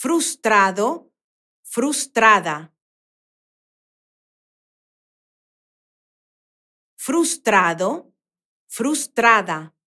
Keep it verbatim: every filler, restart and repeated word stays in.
frustrado, frustrada. Frustrado, frustrada.